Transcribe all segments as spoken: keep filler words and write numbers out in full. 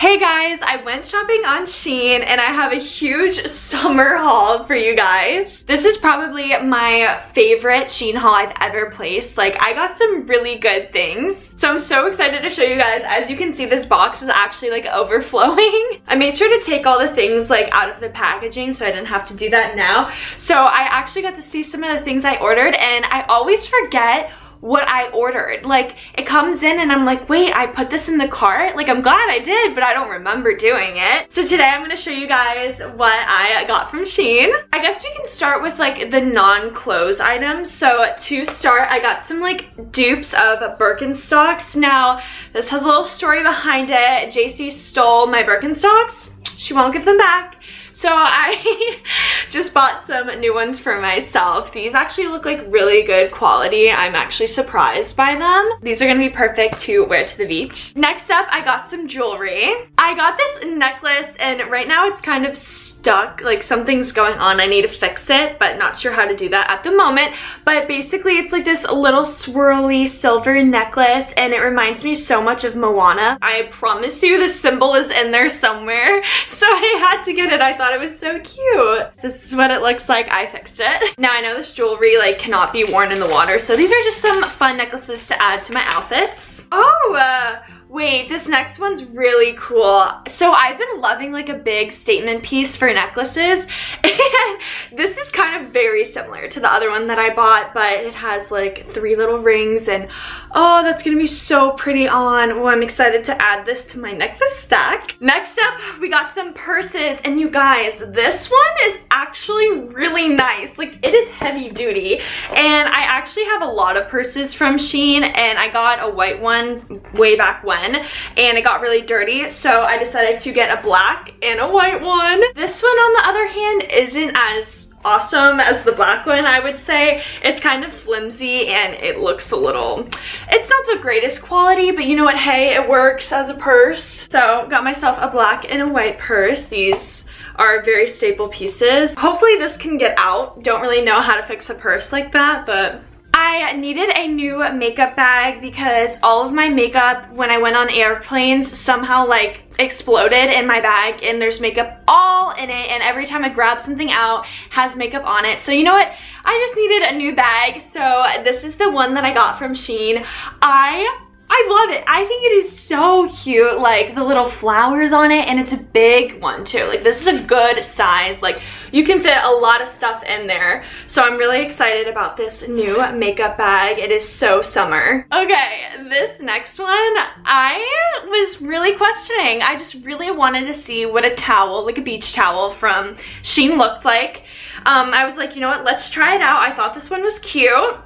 Hey guys, I went shopping on Shein and I have a huge summer haul for you guys. This is probably my favorite Shein haul I've ever placed. Like, I got some really good things. So I'm so excited to show you guys. As you can see, this box is actually like overflowing. I made sure to take all the things like out of the packaging so I didn't have to do that now. So I actually got to see some of the things I ordered, and I always forget what I ordered. Like, it comes in and I'm like, wait, I put this in the cart? Like, I'm glad I did, but I don't remember doing it. So today I'm gonna show you guys what I got from Shein. I guess we can start with like the non-clothes items. So to start, I got some like dupes of Birkenstocks. Now, this has a little story behind it. J C stole my Birkenstocks. She won't give them back. So I just bought some new ones for myself. These actually look like really good quality. I'm actually surprised by them. These are gonna be perfect to wear to the beach. Next up, I got some jewelry. I got this necklace and right now it's kind of stuck, like something's going on. I need to fix it, but not sure how to do that at the moment. But basically it's like this little swirly silver necklace and it reminds me so much of Moana. I promise you this symbol is in there somewhere. So I had to get it. I thought it was so cute. This is what it looks like. I fixed it. Now I know this jewelry like cannot be worn in the water, so these are just some fun necklaces to add to my outfits. Oh, uh, wait, this next one's really cool. So I've been loving like a big statement piece for necklaces, and this is kind of very similar to the other one that I bought, but it has like three little rings, and oh, that's gonna be so pretty on. Oh, I'm excited to add this to my necklace stack. Next up, we got some purses, and you guys, this one is actually really nice. Like, it is heavy duty, and I actually have a lot of purses from Shein, and I got a white one way back when, and it got really dirty, so I decided to get a black and a white one. This one, on the other hand, isn't as awesome as the black one, I would say. It's kind of flimsy and it looks a little, it's not the greatest quality, but you know what, hey, it works as a purse. So got myself a black and a white purse. These are very staple pieces. Hopefully this can get out. Don't really know how to fix a purse like that, but I needed a new makeup bag because all of my makeup when I went on airplanes somehow like exploded in my bag, and there's makeup all in it, and every time I grab something out has makeup on it. So you know what, I just needed a new bag, so this is the one that I got from Shein. I I love it. I think it is so cute, like the little flowers on it, and it's a big one too. Like, this is a good size. Like, you can fit a lot of stuff in there. So I'm really excited about this new makeup bag. It is so summer. Okay, this next one, I was really questioning. I just really wanted to see what a towel, like a beach towel from Shein looked like. Um, I was like, you know what, let's try it out. I thought this one was cute.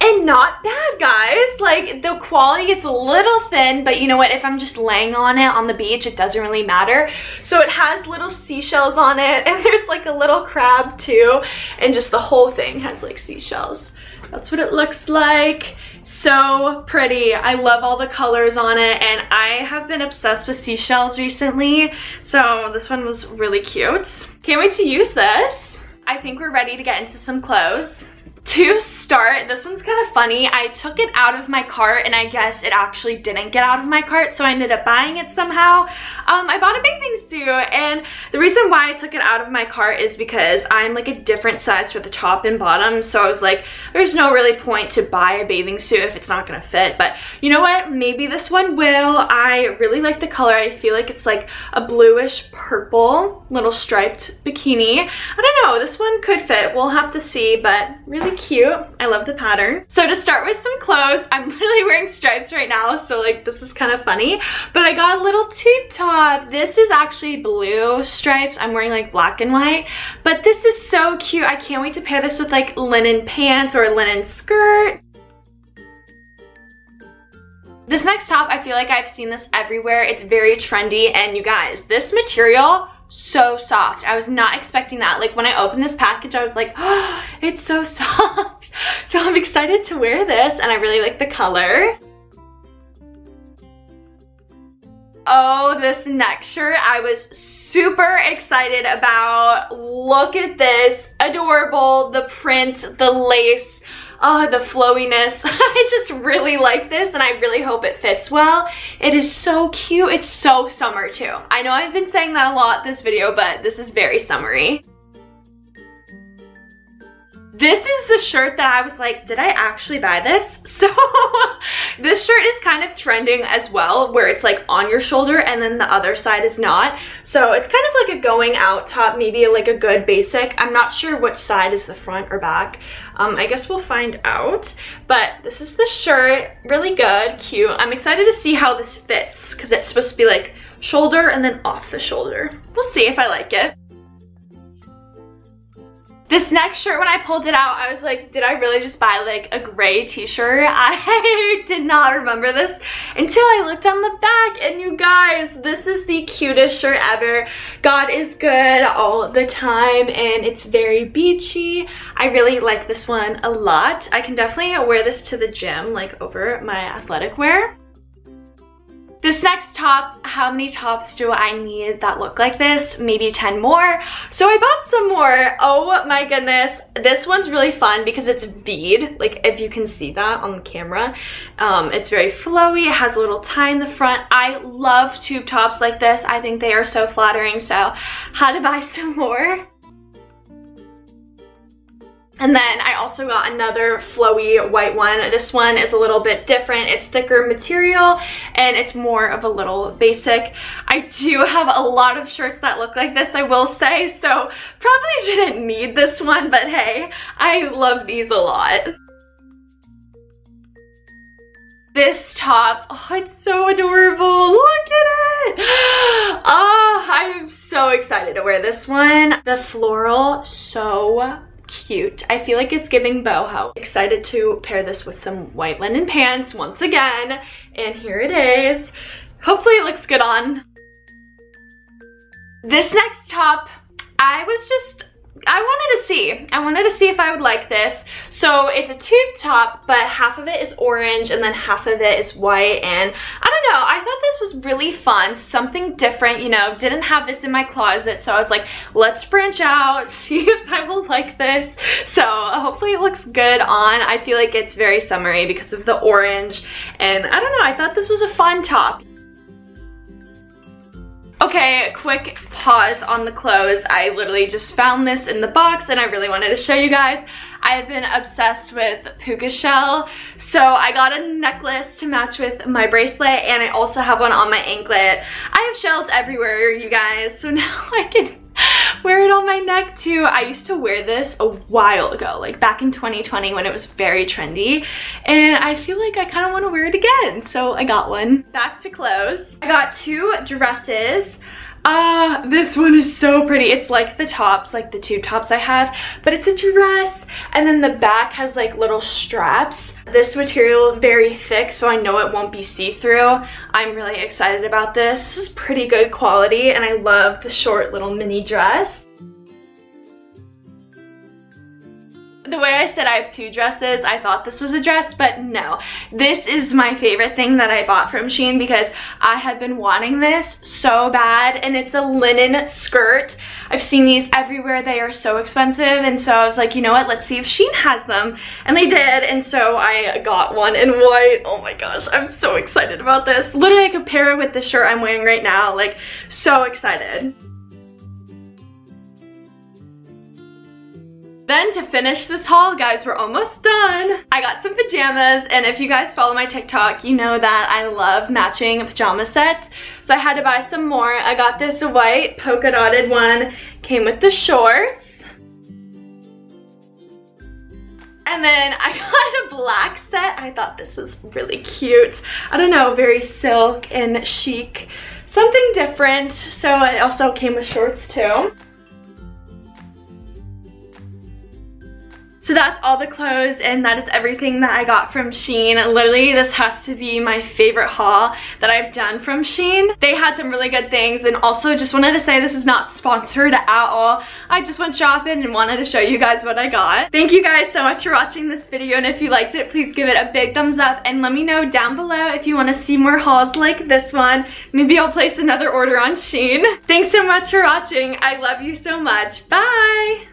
And not bad, guys. Like, the quality gets a little thin, but you know what, if I'm just laying on it on the beach, it doesn't really matter. So it has little seashells on it, and there's like a little crab too, and just the whole thing has like seashells. That's what it looks like. So pretty. I love all the colors on it, and I have been obsessed with seashells recently, so this one was really cute. Can't wait to use this. I think we're ready to get into some clothes. To start, this one's kind of funny. I took it out of my cart, and I guess it actually didn't get out of my cart, so I ended up buying it somehow. Um, I bought a bathing suit, and the reason why I took it out of my cart is because I'm like a different size for the top and bottom, so I was like, there's no really point to buy a bathing suit if it's not gonna fit, but you know what? Maybe this one will. I really like the color. I feel like it's like a bluish purple little striped bikini. I don't know. This one could fit. We'll have to see, but really cute. I love the pattern. So to start with some clothes, I'm literally wearing stripes right now, so like this is kind of funny, but I got a little tube top. This is actually blue stripes. I'm wearing like black and white, but this is so cute. I can't wait to pair this with like linen pants or a linen skirt. This next top, I feel like I've seen this everywhere. It's very trendy, and you guys, this material, so soft. I was not expecting that. Like, when I opened this package, I was like, oh, it's so soft. So I'm excited to wear this, and I really like the color. Oh, this next shirt I was super excited about. Look at this. Adorable. The print, the lace. Oh, the flowiness. I just really like this and I really hope it fits well. It is so cute. It's so summer too. I know I've been saying that a lot this video, but this is very summery. This is the shirt that I was like, did I actually buy this? So this shirt is kind of trending as well, where it's like on your shoulder and then the other side is not. So it's kind of like a going out top, maybe like a good basic. I'm not sure which side is the front or back. Um, I guess we'll find out. But this is the shirt, really good, cute. I'm excited to see how this fits because it's supposed to be like shoulder and then off the shoulder. We'll see if I like it. This next shirt, when I pulled it out, I was like, did I really just buy like a gray t-shirt? I did not remember this until I looked on the back, and you guys, this is the cutest shirt ever. God is good all the time, and it's very beachy. I really like this one a lot. I can definitely wear this to the gym, like over my athletic wear. This next top, how many tops do I need that look like this? Maybe ten more. So I bought some more. Oh my goodness. This one's really fun because it's bead. Like if you can see that on the camera. Um, it's very flowy. It has a little tie in the front. I love tube tops like this. I think they are so flattering. So how to buy some more. And then I also got another flowy white one. This one is a little bit different. It's thicker material and it's more of a little basic. I do have a lot of shirts that look like this, I will say, so probably didn't need this one, but hey, I love these a lot. This top, oh, it's so adorable. Look at it. Oh, I am so excited to wear this one. The floral, so cute. I feel like it's giving boho. Excited to pair this with some white linen pants once again. And here it is. Hopefully it looks good on. This next top, I was just, I wanted to see. I wanted to see if I would like this. So it's a tube top, but half of it is orange and then half of it is white. And I don't know, I thought this was really fun. Something different, you know, didn't have this in my closet. So I was like, let's branch out, see if I will like this. So hopefully it looks good on. I feel like it's very summery because of the orange. And I don't know, I thought this was a fun top. Okay, quick pause on the clothes. I literally just found this in the box and I really wanted to show you guys. I've been obsessed with puka shell. So I got a necklace to match with my bracelet and I also have one on my anklet. I have shells everywhere, you guys, so now I can wear it on my neck too. I used to wear this a while ago, like back in twenty twenty when it was very trendy, and I feel like I kind of want to wear it again, so I got one. Back to clothes. I got two dresses. Ah, uh, this one is so pretty. It's like the tops, like the tube tops I have, but it's a dress, and then the back has like little straps. This material is very thick, so I know it won't be see-through. I'm really excited about this. This is pretty good quality, and I love the short little mini dress. The way I said I have two dresses, I thought this was a dress, but no. This is my favorite thing that I bought from Shein because I have been wanting this so bad, and it's a linen skirt. I've seen these everywhere. They are so expensive, and so I was like, you know what? Let's see if Shein has them, and they did, and so I got one in white. Oh my gosh, I'm so excited about this. Literally, I could pair it with the shirt I'm wearing right now. Like, so excited. Then to finish this haul, guys, we're almost done. I got some pajamas, and if you guys follow my TikTok, you know that I love matching pajama sets. So I had to buy some more. I got this white polka dotted one, came with the shorts. And then I got a black set. I thought this was really cute. I don't know, very silk and chic. Something different. So it also came with shorts too. So that's all the clothes, and that is everything that I got from Shein. Literally, this has to be my favorite haul that I've done from Shein. They had some really good things, and also just wanted to say this is not sponsored at all. I just went shopping and wanted to show you guys what I got. Thank you guys so much for watching this video, and if you liked it, please give it a big thumbs up, and let me know down below if you want to see more hauls like this one. Maybe I'll place another order on Shein. Thanks so much for watching. I love you so much. Bye!